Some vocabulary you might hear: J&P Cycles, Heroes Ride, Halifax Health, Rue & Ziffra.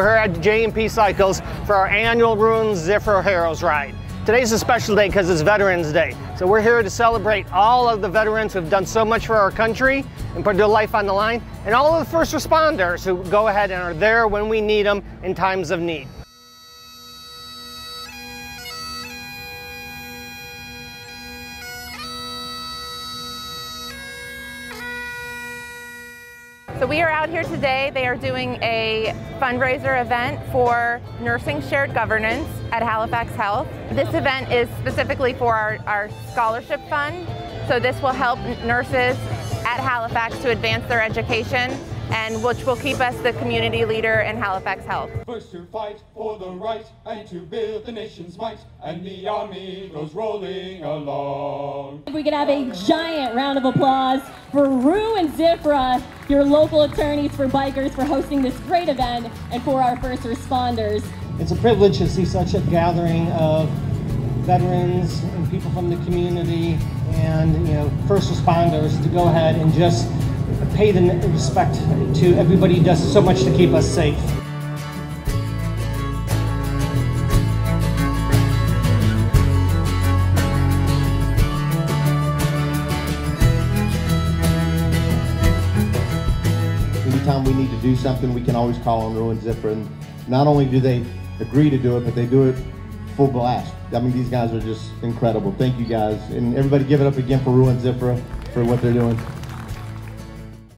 and we're here at J&P Cycles for our annual Rue & Ziffra Heroes Ride. Today's a special day because it's Veterans Day. So we're here to celebrate all of the veterans who've done so much for our country and put their life on the line, and all of the first responders who go ahead and are there when we need them in times of need. So we are out here today. They are doing a fundraiser event for Nursing Shared Governance at Halifax Health. This event is specifically for our scholarship fund. So this will help nurses at Halifax to advance their education, and which will keep us the community leader in Halifax Health. First to fight for the right and to build the nation's might, and the army goes rolling along. We could have a giant round of applause for Rue and Ziffra, your local attorneys for bikers, for hosting this great event, and for our first responders. It's a privilege to see such a gathering of veterans and people from the community and, you know, first responders to go ahead and just pay the respect to everybody who does so much to keep us safe. Anytime we need to do something, we can always call on Rue & Ziffra, and not only do they agree to do it, but they do it full blast. I mean, these guys are just incredible. Thank you guys, and everybody give it up again for Rue & Ziffra for what they're doing.